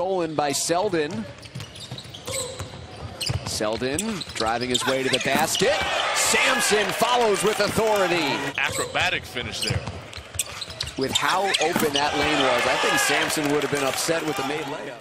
stolen by Seldon. Seldon driving his way to the basket. Sampson follows with authority. Acrobatic finish there. With how open that lane was, I think Sampson would have been upset with the made layup.